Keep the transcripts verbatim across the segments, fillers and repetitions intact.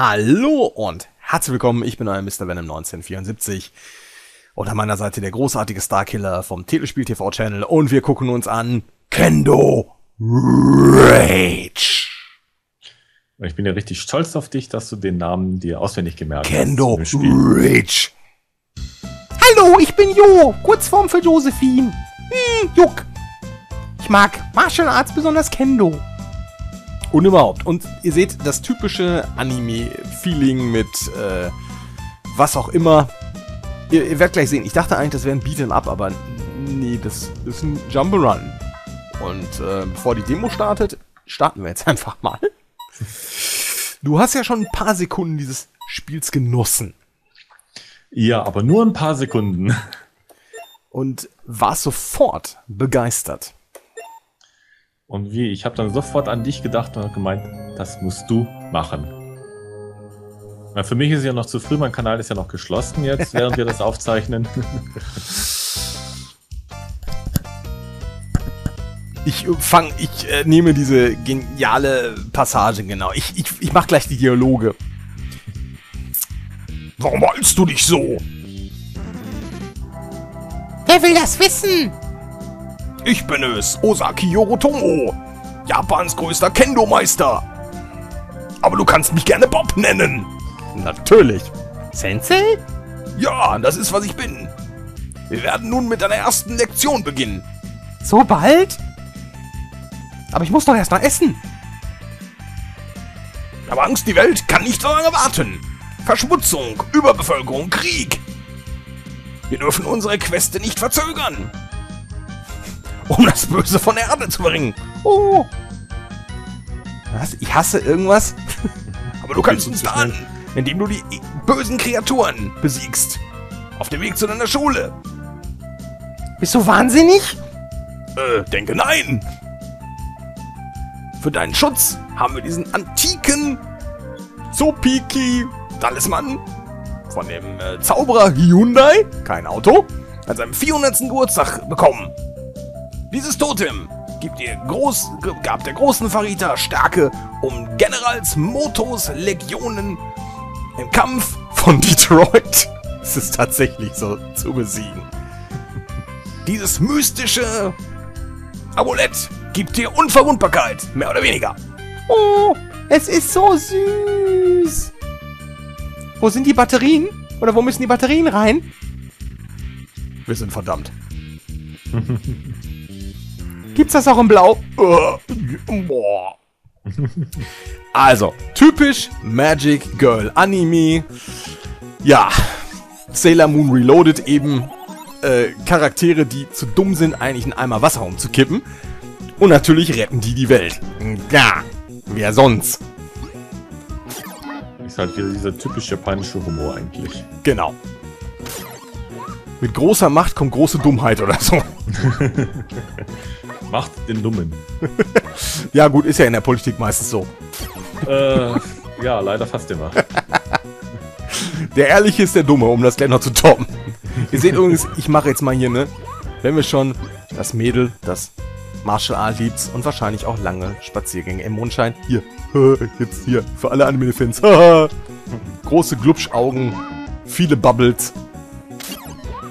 Hallo und herzlich willkommen, ich bin euer Mister Venom neunzehnhundertvierundsiebzig und an meiner Seite der großartige Starkiller vom Telespiel T V Channel und wir gucken uns an Kendo Rage. Ich bin ja richtig stolz auf dich, dass du den Namen dir auswendig gemerkt Kendo hast. Kendo Rage. Hallo, ich bin Jo, Kurzform für Josephine. Hm, Juck. Ich mag Martial Arts, besonders Kendo. Und überhaupt. Und ihr seht das typische Anime-Feeling mit äh, was auch immer. Ihr, ihr werdet gleich sehen. Ich dachte eigentlich, das wäre ein Beat'em Up, aber nee, das ist ein Jump'n'Run. Und äh, bevor die Demo startet, starten wir jetzt einfach mal. Du hast ja schon ein paar Sekunden dieses Spiels genossen. Ja, aber nur ein paar Sekunden. Und warst sofort begeistert. Und wie, ich habe dann sofort an dich gedacht und habe gemeint, das musst du machen. Na, für mich ist es ja noch zu früh, mein Kanal ist ja noch geschlossen jetzt, während wir das aufzeichnen. Ich fang, ich äh, nehme diese geniale Passage, genau. Ich, ich, ich mache gleich die Dialoge. Warum holst du dich so? Wer will das wissen? Ich bin es, Osaki Yorotomo, Japans größter Kendo-Meister. Aber du kannst mich gerne Bob nennen. Natürlich. Sensei? Ja, das ist, was ich bin. Wir werden nun mit deiner ersten Lektion beginnen. So bald? Aber ich muss doch erst mal essen. Aber Angst, die Welt kann nicht so lange warten. Verschmutzung, Überbevölkerung, Krieg. Wir dürfen unsere Queste nicht verzögern. Um das Böse von der Erde zu bringen. Oh. Was? Ich hasse irgendwas? Aber du kannst uns tarnen, indem du die bösen Kreaturen besiegst. Auf dem Weg zu deiner Schule. Bist du wahnsinnig? Äh, denke nein. Für deinen Schutz haben wir diesen antiken Zopiki-Talisman von dem äh, Zauberer Hyundai, kein Auto, an seinem vierhundertsten Geburtstag bekommen. Dieses Totem gibt ihr groß, gab der großen Farita Stärke, um Generals Motos Legionen im Kampf von Detroit, es ist tatsächlich so, zu besiegen. Dieses mystische Amulett gibt ihr Unverwundbarkeit, mehr oder weniger. Oh, es ist so süß. Wo sind die Batterien? Oder wo müssen die Batterien rein? Wir sind verdammt. Gibt's das auch in Blau? Also, typisch Magic Girl Anime. Ja, Sailor Moon Reloaded eben. Äh, Charaktere, die zu dumm sind, eigentlich einen Eimer Wasser umzukippen. Und natürlich retten die die Welt. Ja, wer sonst? Ist halt wieder dieser typisch japanische Humor eigentlich. Genau. Mit großer Macht kommt große Dummheit oder so. Macht den Dummen. Ja gut, ist ja in der Politik meistens so. Äh, ja, leider fast immer. Der Ehrliche ist der Dumme, um das gleich noch zu toppen. Ihr seht übrigens, ich mache jetzt mal hier, ne? Wenn wir schon das Mädel, das Martial Art liebt und wahrscheinlich auch lange Spaziergänge im Mondschein. Hier, jetzt hier, für alle Anime-Fans. Große Glubschaugen, viele Bubbles.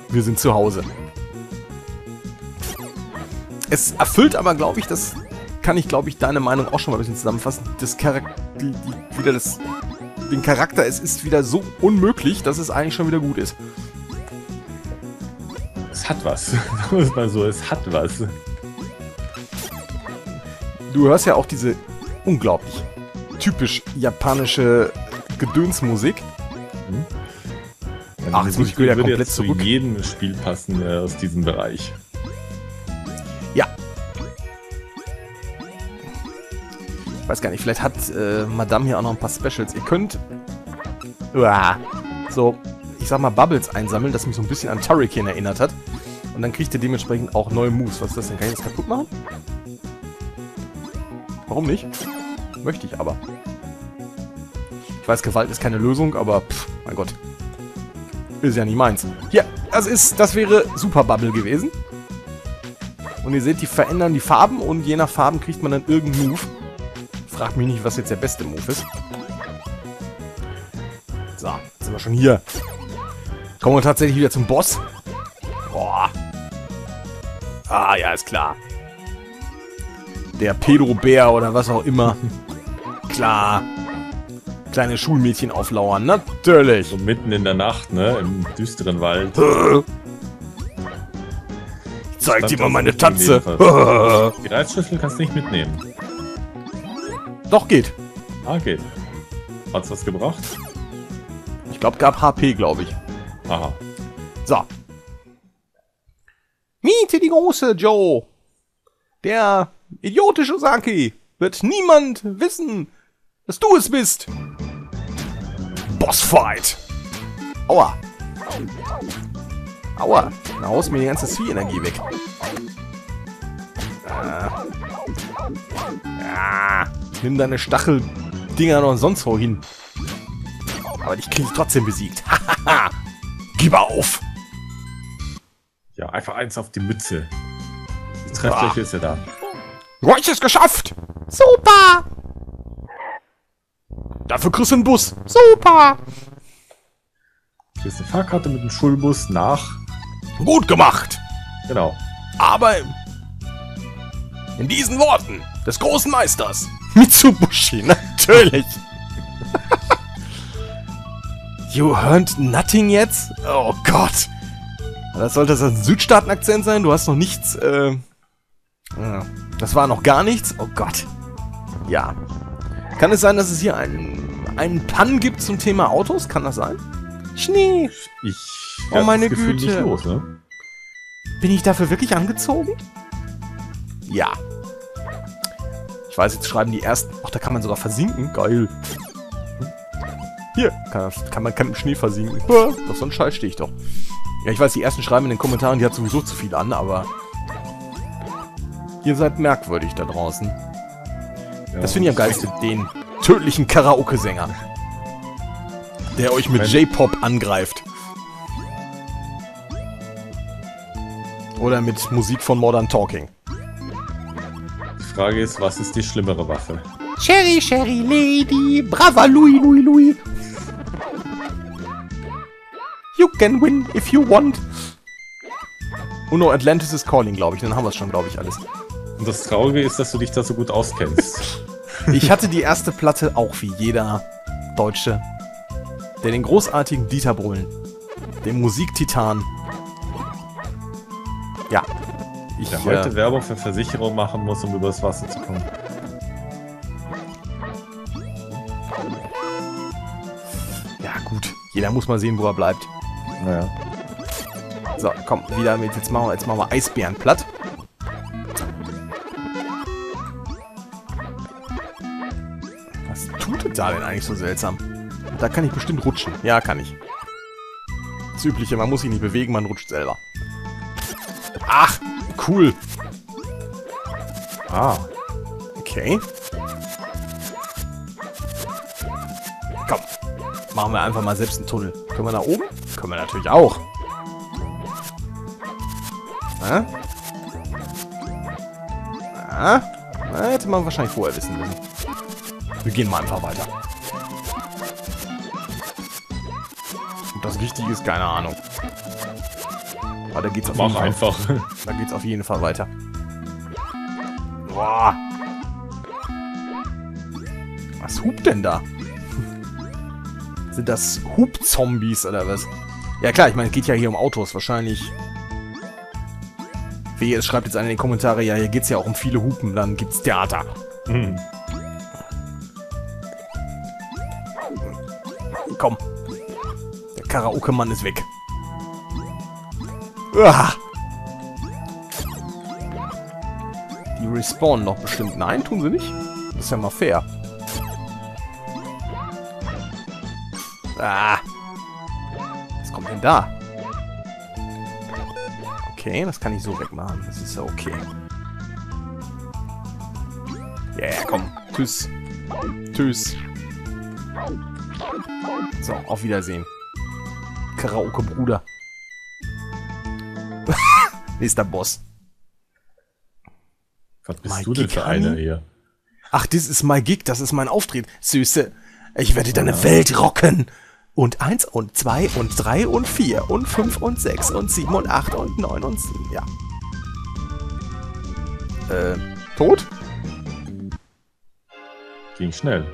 Wir sind zu Hause. Es erfüllt aber, glaube ich, das kann ich, glaube ich, deine Meinung auch schon mal ein bisschen zusammenfassen. Das Charakter, die, die, wieder das, den Charakter, es ist wieder so unmöglich, dass es eigentlich schon wieder gut ist. Es hat was. Sagen wir es mal so, es hat was. Du hörst ja auch diese unglaublich typisch japanische Gedönsmusik. Hm? Ach, das muss ich wieder komplett jetzt zurück. Zu jedem Spiel passen äh, aus diesem Bereich. Ja. Ich weiß gar nicht, vielleicht hat äh, Madame hier auch noch ein paar Specials. Ihr könnt uah, so, ich sag mal, Bubbles einsammeln, das mich so ein bisschen an Turrican erinnert hat. Und dann kriegt ihr dementsprechend auch neue Moves. Was ist das denn? Kann ich das kaputt machen? Warum nicht? Möchte ich aber. Ich weiß, Gewalt ist keine Lösung, aber pff, mein Gott. Ist ja nicht meins. Hier, das ist, das wäre Super Bubble gewesen. Und ihr seht, die verändern die Farben und je nach Farben kriegt man dann irgendeinen Move. Fragt mich nicht, was jetzt der beste Move ist. So, jetzt sind wir schon hier. Kommen wir tatsächlich wieder zum Boss. Boah. Ah, ja, ist klar. Der Pedro-Bär oder was auch immer. Klar. Kleine Schulmädchen auflauern, natürlich. So mitten in der Nacht, ne? Im düsteren Wald. Ich zeig dir mal meine Tatze. Die Reizschüssel kannst du nicht mitnehmen. Doch, geht. Ah, geht. Hat's was gebracht? Ich glaube, gab H P, glaube ich. Aha. So. Miete die Große, Joe. Der idiotische Osaki wird niemand wissen, dass du es bist. Bossfight. Aua. Aua. Da haust mir die ganze Ziehenergie weg. Ah. Ah. Nimm deine Stacheldinger noch sonst wo hin. Aber dich krieg ich trotzdem besiegt. Hahaha. Gib auf. Ja, einfach eins auf die Mütze. Das Treffliche ist ja da. Du hast es geschafft. Super. Dafür kriegst du einen Bus. Super. Hier ist eine Fahrkarte mit dem Schulbus nach... Gut gemacht. Genau. Aber in diesen Worten des großen Meisters Mitsubishi, natürlich. You earned nothing jetzt? Oh Gott. Das sollte das ein Südstaaten-Akzent sein? Du hast noch nichts, äh... Das war noch gar nichts? Oh Gott. Ja. Kann es sein, dass es hier einen, einen Pun gibt zum Thema Autos? Kann das sein? Schnee! Ich... Oh meine Güte. Nicht los, ne? Bin ich dafür wirklich angezogen? Ja. Ich weiß, jetzt schreiben die ersten... Ach, da kann man sogar versinken. Geil. Hier, kann, kann man kann im Schnee versinken. Doch so ein Scheiß stehe ich doch. Ja, ich weiß, die ersten schreiben in den Kommentaren, die hat sowieso zu viel an, aber... Ihr seid merkwürdig da draußen. Ja, das finde ich am geilsten, den tödlichen Karaoke-Sänger. Der euch mit J-Pop angreift. Oder mit Musik von Modern Talking. Die Frage ist, was ist die schlimmere Waffe? Cherry, Cherry, Lady, Brava, Louis, Louis, Louis. You can win if you want. Uno, Atlantis is calling, glaube ich. Dann haben wir es schon, glaube ich, alles. Und das Traurige ist, dass du dich da so gut auskennst. Ich hatte die erste Platte auch wie jeder Deutsche. Der den großartigen Dieter Bohlen. Den Musiktitan. Ja. Ich ja, heute äh, Werbung für Versicherung machen muss, um übers Wasser zu kommen. Ja, gut. Jeder muss mal sehen, wo er bleibt. Naja. So, komm, wieder mit. Jetzt machen wir, jetzt machen wir Eisbären platt. Was tut denn da denn eigentlich so seltsam? Da kann ich bestimmt rutschen. Ja, kann ich. Das Übliche, man muss sich nicht bewegen, man rutscht selber. Ach, cool. Ah. Okay. Komm. Machen wir einfach mal selbst einen Tunnel. Können wir nach oben? Können wir natürlich auch. Na? Na? Na, hätte man wahrscheinlich vorher wissen müssen. Wir gehen mal einfach weiter. Und das Wichtige ist, keine Ahnung. Aber da geht's auf jeden Fall einfach. Da geht's auf jeden Fall weiter. Boah. Was hupt denn da? Sind das Hub-Zombies oder was? Ja klar, ich meine, es geht ja hier um Autos. Wahrscheinlich... Wehe, es schreibt jetzt einer in die Kommentare, ja, hier geht's ja auch um viele Hupen, dann gibt's Theater. Hm. Komm. Der Karaoke-Mann ist weg. Uah. Die respawnen noch bestimmt. Nein, tun sie nicht. Das ist ja mal fair. Ah. Was kommt denn da? Okay, das kann ich so wegmachen. Das ist ja okay. Ja, yeah, komm. Tschüss. Tschüss. So, auf Wiedersehen. Karaoke-Bruder. Nächster Boss. Was bist du denn für einer hier? Ach, das ist mein Gig. Das ist mein Auftritt. Süße. Ich werde deine Welt rocken. und eins und zwei und drei und vier und fünf und sechs und sieben und acht und neun und sieben, ja. Äh, tot? Ging schnell.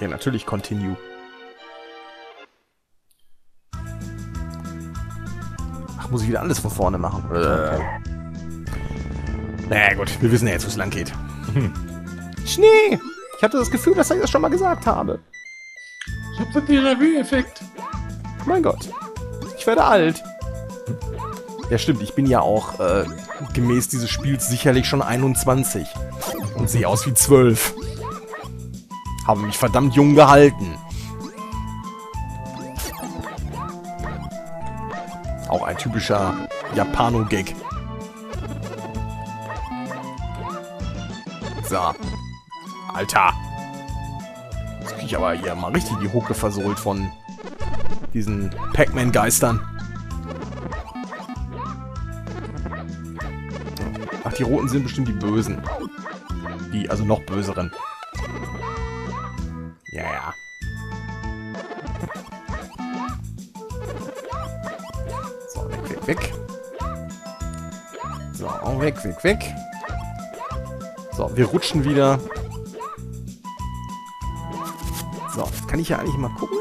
Ja, natürlich continue. Ach, muss ich wieder alles von vorne machen? Äh. Naja gut, wir wissen ja jetzt, wo es lang geht. Hm. Schnee! Ich hatte das Gefühl, dass ich das schon mal gesagt habe. Ich hab so den Revue-Effekt. Mein Gott. Ich werde alt. Ja stimmt, ich bin ja auch äh, gemäß dieses Spiels sicherlich schon einundzwanzig. Und sehe aus wie zwölf. Habe mich verdammt jung gehalten. Auch ein typischer Japano-Gag. So. Alter. Jetzt krieg ich aber hier mal richtig die Hucke versohlt von diesen Pac-Man-Geistern. Ach, die Roten sind bestimmt die Bösen. Die, also noch Böseren. Ja, ja. So, weg, weg, weg. So, weg, weg, weg. So, wir rutschen wieder. So, kann ich ja eigentlich mal gucken.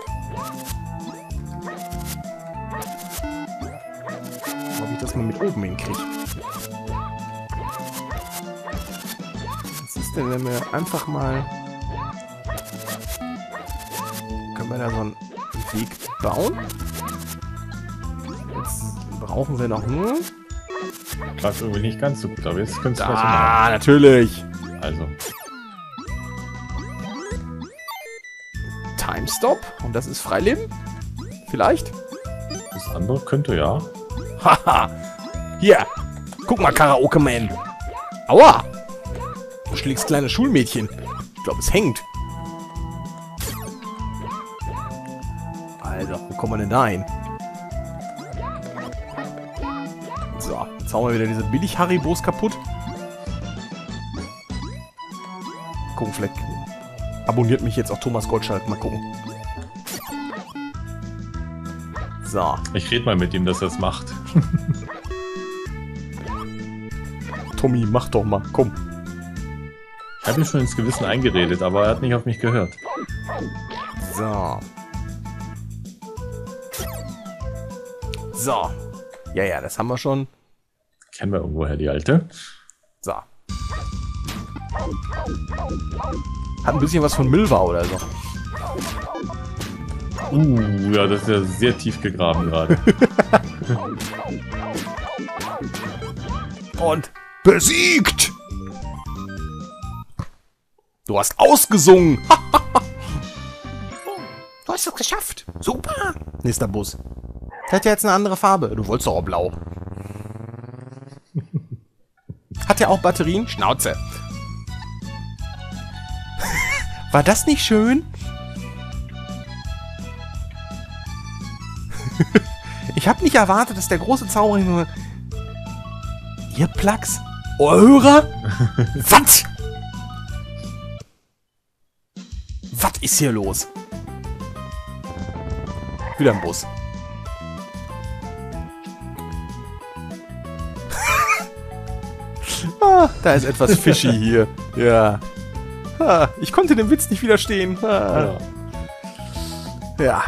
Ob ich das mal mit oben hinkriege. Was ist denn, wenn wir einfach mal... Können wir da so einen Weg bauen? Jetzt brauchen wir noch nur... Klappt irgendwie nicht ganz so gut, aber jetzt könntest du was machen. Ah, natürlich! Also... Stop. Und das ist Freileben? Vielleicht? Das andere könnte ja. Haha. Hier. Guck mal, Karaoke-Man. Aua. Du schlägst kleine Schulmädchen. Ich glaube, es hängt. Also, wo kommen wir denn da hin? So, jetzt hauen wir wieder diese Billig-Haribos kaputt. Gucken, vielleicht... Abonniert mich jetzt auch Thomas Goldschalb. Mal gucken. So. Ich rede mal mit ihm, dass er es macht. Tommy, mach doch mal. Komm. Ich habe ihm schon ins Gewissen eingeredet, aber er hat nicht auf mich gehört. So. So. Ja, ja, das haben wir schon. Kennen wir irgendwoher die Alte. So. Hat ein bisschen was von Milva oder so. Uh, ja, das ist ja sehr tief gegraben gerade. Und besiegt! Du hast ausgesungen! Du hast es geschafft! Super! Nächster Bus. Hat ja jetzt eine andere Farbe. Du wolltest doch auch blau. Hat ja auch Batterien? Schnauze! War das nicht schön? Ich habe nicht erwartet, dass der große Zauberer nur... Earplugs? Ohrhörer? Was? Was ist hier los? Wieder ein Bus. Ah, da ist etwas fishy hier. Ja. Ich konnte dem Witz nicht widerstehen. Ja. Ja.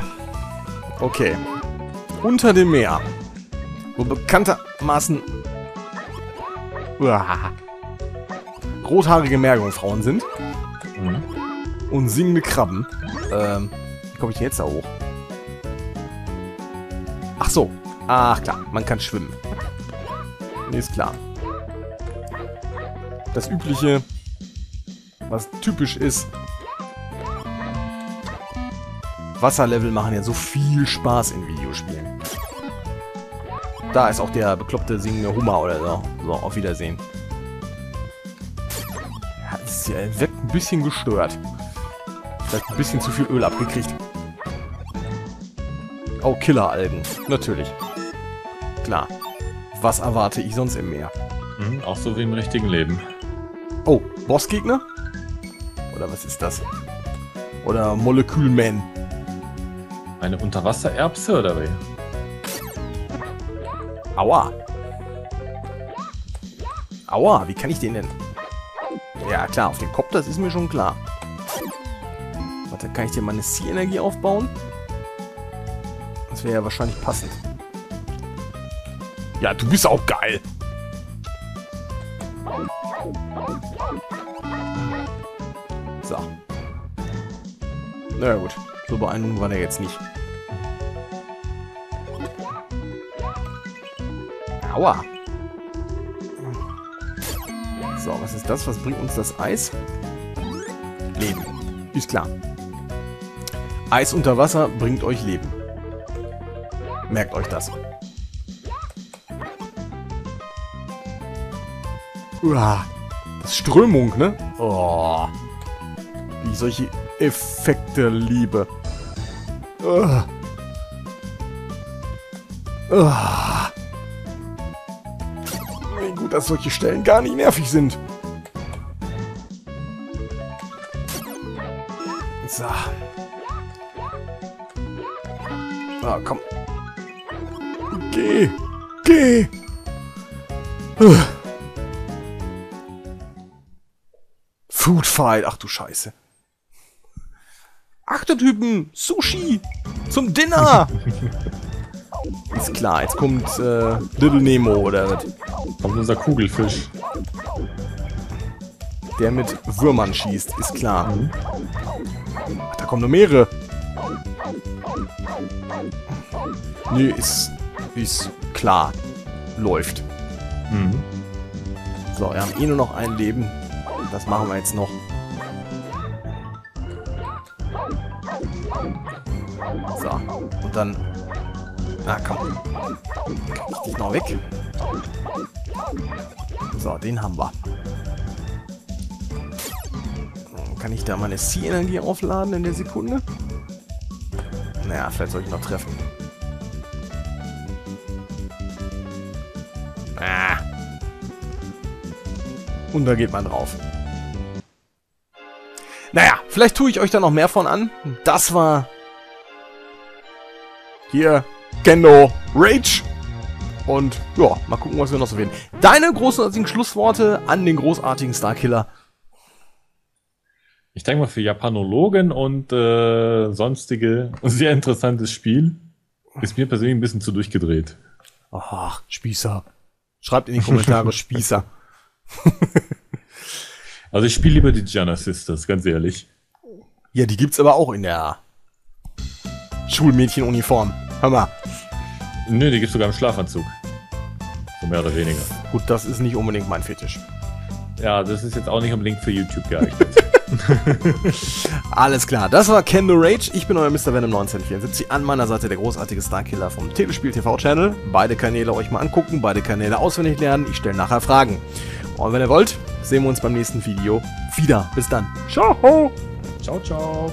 Okay. Unter dem Meer. Wo bekanntermaßen uah, rothaarige Meerjungfrauen sind. Mhm. Und singende Krabben. Ähm, wie komme ich denn jetzt da hoch? Ach so. Ach klar, man kann schwimmen. Nee, ist klar. Das übliche... Was typisch ist. Wasserlevel machen ja so viel Spaß in Videospielen. Da ist auch der bekloppte singende Hummer oder so. So, auf Wiedersehen. Ja, das wirkt ein bisschen gestört. Vielleicht ein bisschen zu viel Öl abgekriegt. Oh, Killeralgen. Natürlich. Klar. Was erwarte ich sonst im Meer? Mhm, auch so wie im richtigen Leben. Oh, Bossgegner? Oder was ist das? Oder Molekülman. Eine Unterwassererbse oder wie? Aua! Aua, wie kann ich den denn? Ja klar, auf den Kopf, das ist mir schon klar. Warte, kann ich dir mal eine Sea-Energie aufbauen? Das wäre ja wahrscheinlich passend. Ja, du bist auch geil! So. Na ja, gut, so beeindruckend war der jetzt nicht. Aua! So, was ist das? Was bringt uns das Eis? Leben. Ist klar. Eis unter Wasser bringt euch Leben. Merkt euch das. Uah, das ist Strömung, ne? Oh, wie ich solche Effekte liebe. Uah. Uah. Gut, dass solche Stellen gar nicht nervig sind. So. Ah, komm. Geh. Geh. Uah. Food Fight. Ach du Scheiße. Achtertypen. Sushi. Zum Dinner. Ist klar, jetzt kommt äh, Little Nemo oder was. Kommt unser Kugelfisch. Der mit Würmern schießt. Ist klar. Mhm. Ach, da kommen noch mehrere. Nee, ist, ist klar. Läuft. Mhm. So, wir haben eh nur noch ein Leben. Das machen wir jetzt noch. So, und dann... Na komm. Kann ich dich noch weg? So, den haben wir. Kann ich da meine Sea-Energie aufladen in der Sekunde? Naja, vielleicht soll ich noch treffen. Ah. Und da geht man drauf. Naja, vielleicht tue ich euch da noch mehr von an. Das war... hier... Kendo Rage. Und ja, mal gucken, was wir noch so finden. Deine großartigen Schlussworte an den großartigen Starkiller. Ich denke mal für Japanologen und äh, sonstige sehr interessantes Spiel. Ist mir persönlich ein bisschen zu durchgedreht. Ach, Spießer. Schreibt in die Kommentare Spießer. Also ich spiele lieber die Giana Sisters, ganz ehrlich. Ja, die gibt's aber auch in der Schulmädchenuniform. Hör mal. Nö, die gibt's sogar im Schlafanzug. So mehr oder weniger. Gut, das ist nicht unbedingt mein Fetisch. Ja, das ist jetzt auch nicht unbedingt für YouTube geeignet. Alles klar, das war Kendo Rage. Ich bin euer Mister Venom neunzehnhundertvierundsiebzig. An meiner Seite der großartige Starkiller vom Telespiel T V Channel. Beide Kanäle euch mal angucken, beide Kanäle auswendig lernen. Ich stelle nachher Fragen. Und wenn ihr wollt, sehen wir uns beim nächsten Video wieder. Bis dann. Ciao. Ciao, ciao.